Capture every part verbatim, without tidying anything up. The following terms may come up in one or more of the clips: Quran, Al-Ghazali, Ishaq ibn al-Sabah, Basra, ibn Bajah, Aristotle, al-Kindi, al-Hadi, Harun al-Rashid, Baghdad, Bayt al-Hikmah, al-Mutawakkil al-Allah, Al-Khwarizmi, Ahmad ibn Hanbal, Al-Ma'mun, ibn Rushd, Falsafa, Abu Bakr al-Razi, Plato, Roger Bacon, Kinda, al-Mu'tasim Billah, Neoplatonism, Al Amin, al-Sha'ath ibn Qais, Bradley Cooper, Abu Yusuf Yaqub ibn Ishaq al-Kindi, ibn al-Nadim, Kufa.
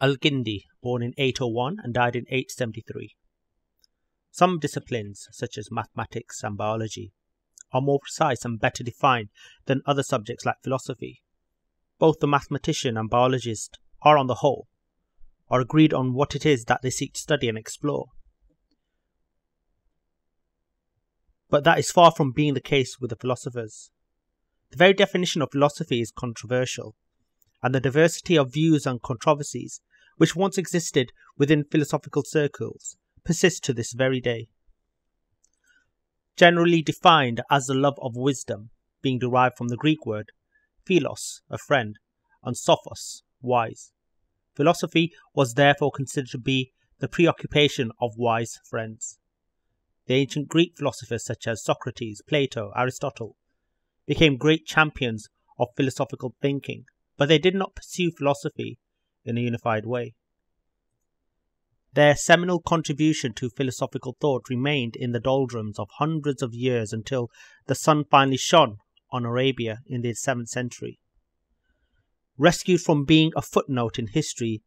al-Kindi, born in eight oh one and died in eight seventy-three. Some disciplines, such as mathematics and biology, are more precise and better defined than other subjects like philosophy. Both the mathematician and biologist are, on the whole, are agreed on what it is that they seek to study and explore. But that is far from being the case with the philosophers. The very definition of philosophy is controversial, and the diversity of views and controversies which once existed within philosophical circles persists to this very day. Generally defined as the love of wisdom, being derived from the Greek word philos, a friend, and sophos, wise. Philosophy was therefore considered to be the preoccupation of wise friends. The ancient Greek philosophers such as Socrates, Plato, Aristotle, became great champions of philosophical thinking, but they did not pursue philosophy in a unified way. Their seminal contribution to philosophical thought remained in the doldrums of hundreds of years until the sun finally shone on Arabia in the seventh century. Rescued from being a footnote in history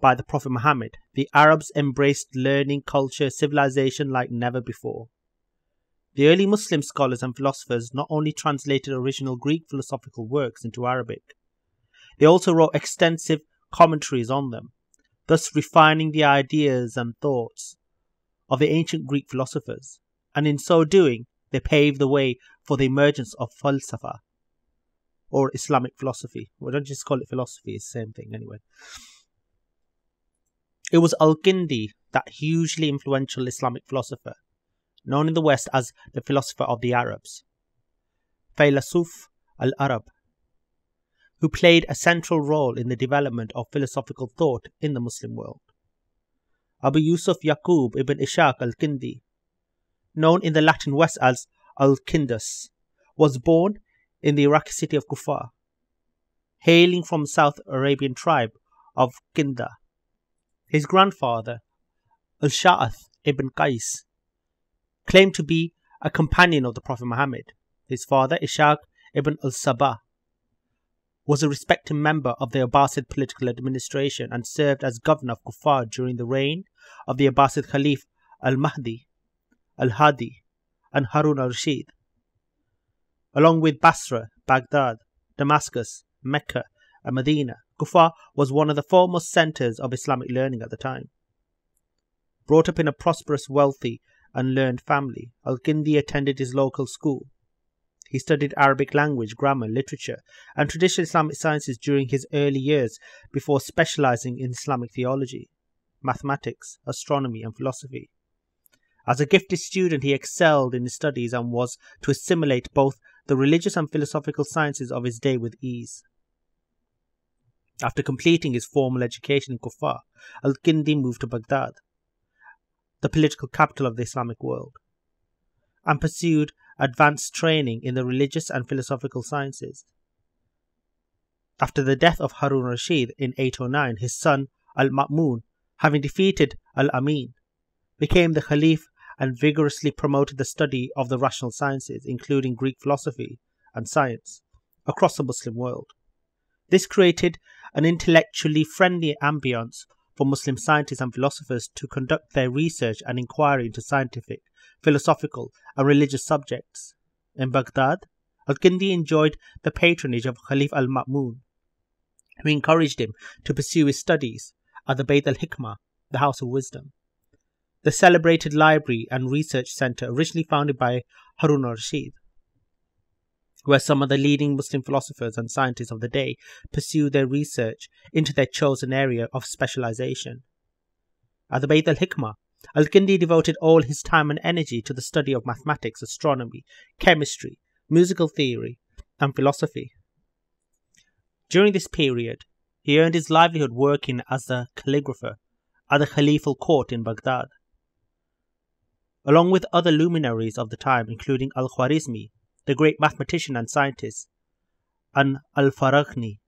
by the Prophet Muhammad, the Arabs embraced learning, culture, civilization like never before. The early Muslim scholars and philosophers not only translated original Greek philosophical works into Arabic, they also wrote extensive commentaries on them, thus refining the ideas and thoughts of the ancient Greek philosophers, and in so doing they paved the way for the emergence of falsafa, or Islamic philosophy. Well, don't just call it philosophy, it's the same thing anyway. It was al-Kindi, that hugely influential Islamic philosopher, known in the West as the philosopher of the Arabs, Faylasuf Al-Arab, who played a central role in the development of philosophical thought in the Muslim world. Abu Yusuf Yaqub ibn Ishaq al-Kindi, known in the Latin West as al-Kindus, was born in the Iraqi city of Kufa, hailing from the South Arabian tribe of Kinda. His grandfather, al-Sha'ath ibn Qais, claimed to be a companion of the Prophet Muhammad. His father, Ishaq ibn al-Sabah, was a respected member of the Abbasid political administration and served as governor of Kufa during the reign of the Abbasid Caliph al-Mahdi, al-Hadi, and Harun al-Rashid, along with Basra, Baghdad, Damascus, Mecca, and Medina. Kufa was one of the foremost centres of Islamic learning at the time. Brought up in a prosperous, wealthy, and learned family, al-Kindi attended his local school. He studied Arabic language, grammar, literature, and traditional Islamic sciences during his early years before specializing in Islamic theology, mathematics, astronomy, and philosophy. As a gifted student, he excelled in his studies and was to assimilate both the religious and philosophical sciences of his day with ease. After completing his formal education in Kufa, al-Kindi moved to Baghdad, the political capital of the Islamic world, and pursued advanced training in the religious and philosophical sciences. After the death of Harun al-Rashid in eight oh nine, his son al-Ma'mun, having defeated al Amin, became the Caliph and vigorously promoted the study of the rational sciences, including Greek philosophy and science, across the Muslim world. This created an intellectually friendly ambience for Muslim scientists and philosophers to conduct their research and inquiry into scientific, philosophical and religious subjects. In Baghdad, al-Kindi enjoyed the patronage of Caliph al-Ma'mun, who encouraged him to pursue his studies at the Bayt al-Hikmah, the House of Wisdom, the celebrated library and research centre originally founded by Harun al-Rashid, where some of the leading Muslim philosophers and scientists of the day pursue their research into their chosen area of specialisation. At the Bayt al-Hikmah, al-Kindi devoted all his time and energy to the study of mathematics, astronomy, chemistry, musical theory, and philosophy. During this period, he earned his livelihood working as a calligrapher at the Caliphal court in Baghdad, along with other luminaries of the time, including al-Khwarizmi, the great mathematician and scientist, and al-Farghani,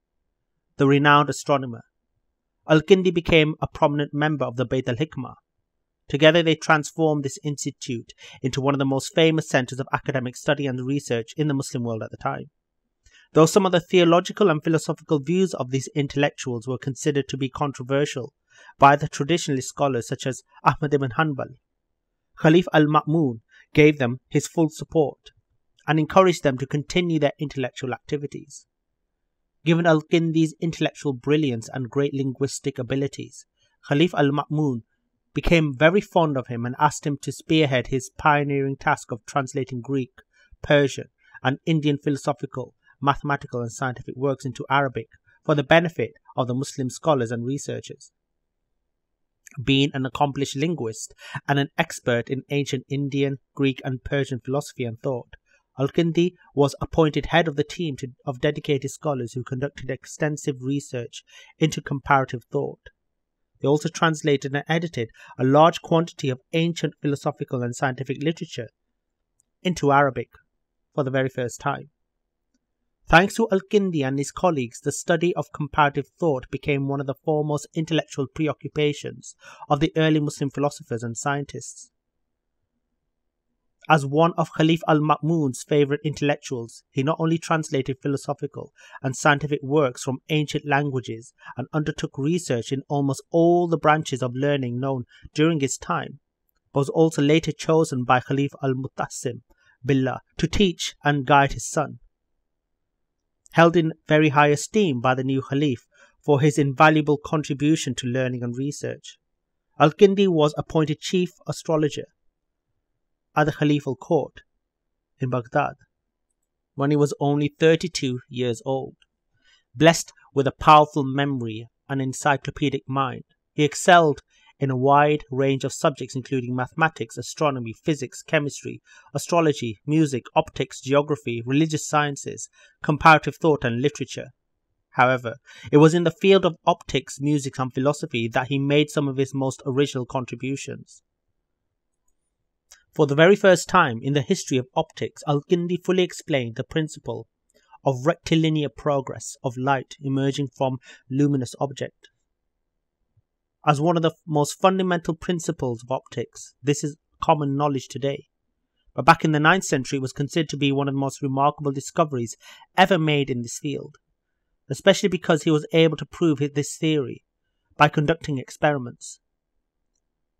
the renowned astronomer. Al-Kindi became a prominent member of the Bayt al-Hikmah. Together they transformed this institute into one of the most famous centres of academic study and research in the Muslim world at the time. though some of the theological and philosophical views of these intellectuals were considered to be controversial by the traditionalist scholars such as Ahmad ibn Hanbal. Caliph al-Ma'mun gave them his full support and encouraged them to continue their intellectual activities. Given al-Kindi's intellectual brilliance and great linguistic abilities, Caliph al-Ma'mun became very fond of him and asked him to spearhead his pioneering task of translating Greek, Persian, and Indian philosophical, mathematical and scientific works into Arabic for the benefit of the Muslim scholars and researchers. Being an accomplished linguist and an expert in ancient Indian, Greek and Persian philosophy and thought, al-Kindi was appointed head of the team to, of dedicated scholars who conducted extensive research into comparative thought. They also translated and edited a large quantity of ancient philosophical and scientific literature into Arabic for the very first time. Thanks to al-Kindi and his colleagues, the study of comparative thought became one of the foremost intellectual preoccupations of the early Muslim philosophers and scientists. As one of Caliph al-Ma'mun's favourite intellectuals, he not only translated philosophical and scientific works from ancient languages and undertook research in almost all the branches of learning known during his time, but was also later chosen by Caliph al-Mu'tasim Billah to teach and guide his son. Held in very high esteem by the new Caliph for his invaluable contribution to learning and research, al-Kindi was appointed chief astrologer at the Caliphal court in Baghdad when he was only thirty-two years old. Blessed with a powerful memory and encyclopedic mind, he excelled in a wide range of subjects including mathematics, astronomy, physics, chemistry, astrology, music, optics, geography, religious sciences, comparative thought and literature. However, it was in the field of optics, music and philosophy that he made some of his most original contributions. For the very first time in the history of optics, al-Kindi fully explained the principle of rectilinear progress of light emerging from luminous object. As one of the most fundamental principles of optics, this is common knowledge today, but back in the ninth century it was considered to be one of the most remarkable discoveries ever made in this field, especially because he was able to prove this theory by conducting experiments.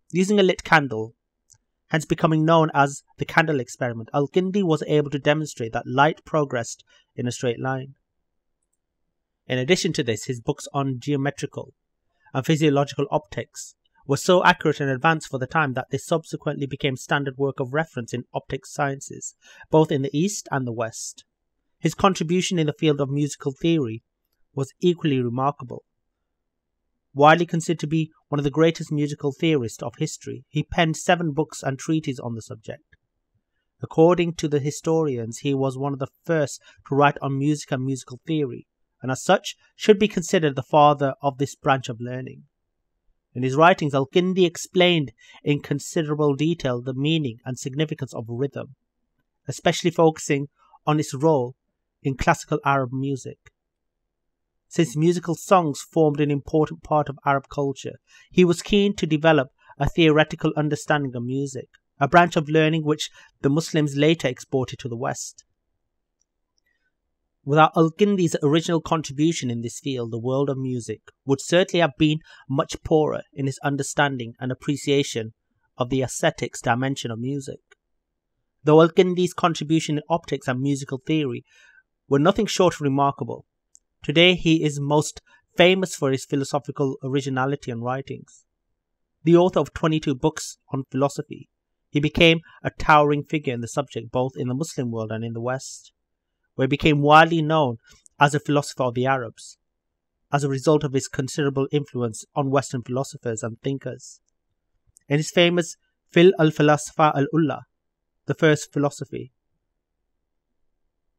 Using a lit candle, hence becoming known as the candle experiment, al-Kindi was able to demonstrate that light progressed in a straight line. In addition to this, his books on geometrical and physiological optics were so accurate and advanced for the time that they subsequently became standard work of reference in optics sciences, both in the East and the West. His contribution in the field of musical theory was equally remarkable. Widely considered to be one of the greatest musical theorists of history, he penned seven books and treatises on the subject. According to the historians, he was one of the first to write on music and musical theory, and as such should be considered the father of this branch of learning. In his writings, al-Kindi explained in considerable detail the meaning and significance of rhythm, especially focusing on its role in classical Arab music. Since musical songs formed an important part of Arab culture, he was keen to develop a theoretical understanding of music, a branch of learning which the Muslims later exported to the West. Without al-Kindi's original contribution in this field, the world of music would certainly have been much poorer in its understanding and appreciation of the aesthetics dimension of music. Though al-Kindi's contribution in optics and musical theory were nothing short of remarkable, today he is most famous for his philosophical originality and writings. The author of twenty-two books on philosophy, he became a towering figure in the subject both in the Muslim world and in the West, where he became widely known as a philosopher of the Arabs, as a result of his considerable influence on Western philosophers and thinkers. In his famous Fil al-Falsafa al-Allah, the first philosophy,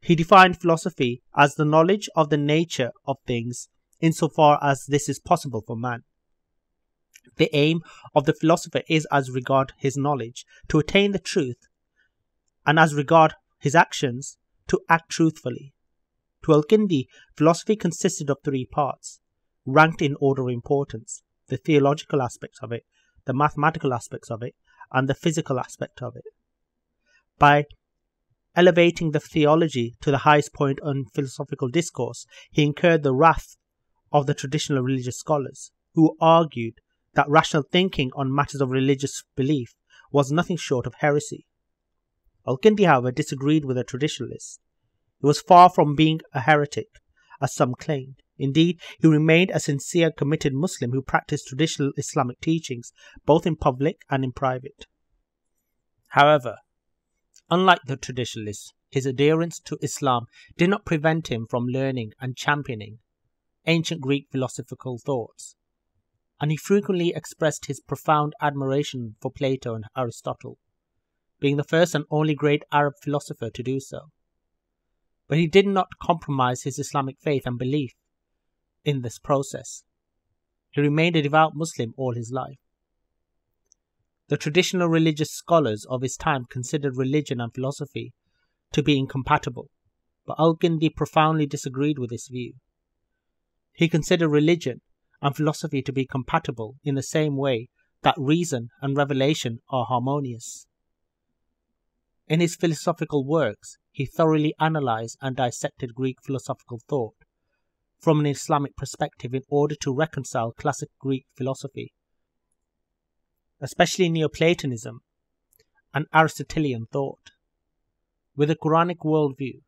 he defined philosophy as the knowledge of the nature of things insofar as this is possible for man. The aim of the philosopher is, as regard his knowledge, to attain the truth, and as regard his actions, to act truthfully. To al-Kindi, philosophy consisted of three parts, ranked in order of importance: the theological aspects of it, the mathematical aspects of it, and the physical aspect of it. By Elevating the theology to the highest point on philosophical discourse, he incurred the wrath of the traditional religious scholars, who argued that rational thinking on matters of religious belief was nothing short of heresy. Al-Kindi, however, disagreed with the traditionalists. He was far from being a heretic, as some claimed. Indeed, he remained a sincere, committed Muslim who practiced traditional Islamic teachings, both in public and in private. However, unlike the traditionalists, his adherence to Islam did not prevent him from learning and championing ancient Greek philosophical thoughts, and he frequently expressed his profound admiration for Plato and Aristotle, being the first and only great Arab philosopher to do so. But he did not compromise his Islamic faith and belief in this process. He remained a devout Muslim all his life. The traditional religious scholars of his time considered religion and philosophy to be incompatible, but Al-Kindi profoundly disagreed with this view. He considered religion and philosophy to be compatible in the same way that reason and revelation are harmonious. In his philosophical works, he thoroughly analysed and dissected Greek philosophical thought from an Islamic perspective in order to reconcile classic Greek philosophy, especially Neoplatonism and Aristotelian thought, with a Quranic worldview.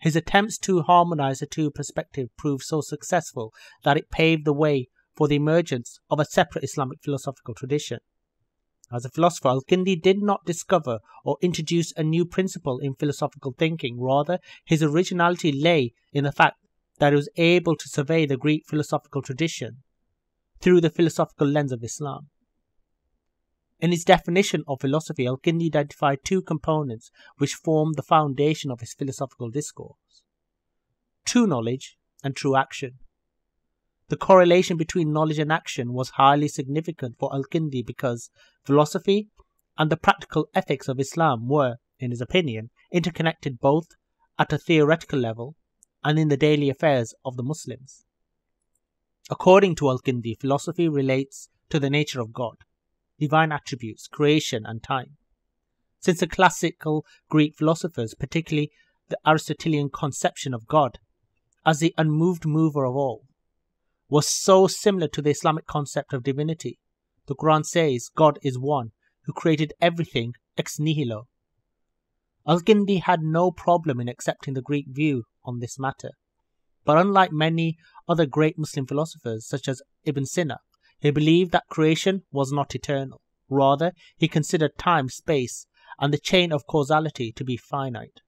His attempts to harmonize the two perspectives proved so successful that it paved the way for the emergence of a separate Islamic philosophical tradition. As a philosopher, Al-Kindi did not discover or introduce a new principle in philosophical thinking. Rather, his originality lay in the fact that he was able to survey the Greek philosophical tradition through the philosophical lens of Islam. In his definition of philosophy, Al-Kindi identified two components which form the foundation of his philosophical discourse: true knowledge and true action. The correlation between knowledge and action was highly significant for Al-Kindi because philosophy and the practical ethics of Islam were, in his opinion, interconnected both at a theoretical level and in the daily affairs of the Muslims. According to Al-Kindi, philosophy relates to the nature of God, divine attributes, creation and time. Since the classical Greek philosophers, particularly the Aristotelian conception of God as the unmoved mover of all, was so similar to the Islamic concept of divinity, the Quran says God is one who created everything ex nihilo. Al-Kindi had no problem in accepting the Greek view on this matter, but unlike many other great Muslim philosophers such as Ibn Sina, he believed that creation was not eternal. Rather, he considered time, space, and the chain of causality to be finite.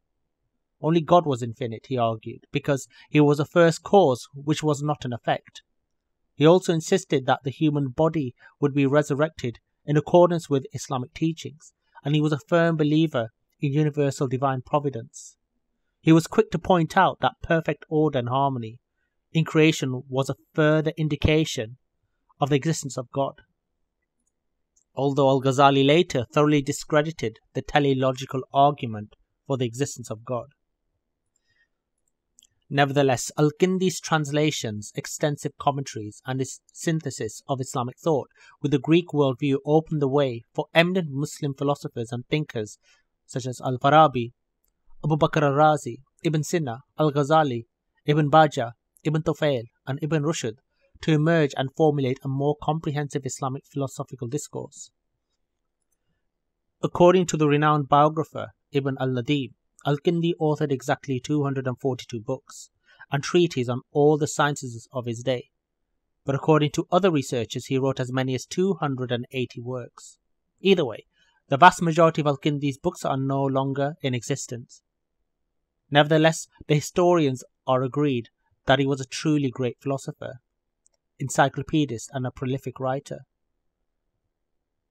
Only God was infinite, he argued, because he was a first cause which was not an effect. He also insisted that the human body would be resurrected in accordance with Islamic teachings, and he was a firm believer in universal divine providence. He was quick to point out that perfect order and harmony in creation was a further indication of the existence of God. Although Al-Ghazali later thoroughly discredited the teleological argument for the existence of God. Nevertheless, Al-Kindi's translations, extensive commentaries and his synthesis of Islamic thought with the Greek worldview opened the way for eminent Muslim philosophers and thinkers such as Al-Farabi, Abu Bakr al-Razi, Ibn Sina, Al-Ghazali, ibn Bajah, ibn Tufayl and ibn Rushd to emerge and formulate a more comprehensive Islamic philosophical discourse. According to the renowned biographer ibn al-Nadim, Al-Kindi authored exactly two hundred forty-two books and treatises on all the sciences of his day, but according to other researchers he wrote as many as two hundred eighty works. Either way, the vast majority of Al-Kindi's books are no longer in existence. Nevertheless, the historians are agreed that he was a truly great philosopher, encyclopedist and a prolific writer.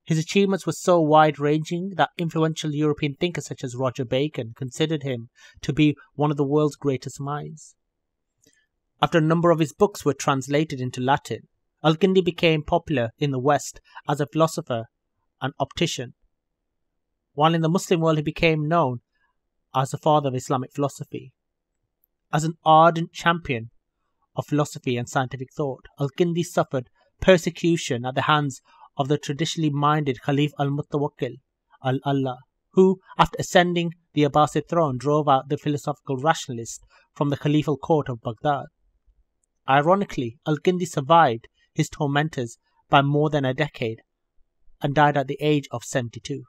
His achievements were so wide-ranging that influential European thinkers such as Roger Bacon considered him to be one of the world's greatest minds. After a number of his books were translated into Latin, Al-Kindi became popular in the West as a philosopher and optician, while in the Muslim world he became known as the father of Islamic philosophy. As an ardent champion of philosophy and scientific thought, Al-Kindi suffered persecution at the hands of the traditionally minded Khalif al-Mutawakkil al-Allah, who, after ascending the Abbasid throne, drove out the philosophical rationalists from the caliphal court of Baghdad. Ironically, Al-Kindi survived his tormentors by more than a decade and died at the age of seventy-two.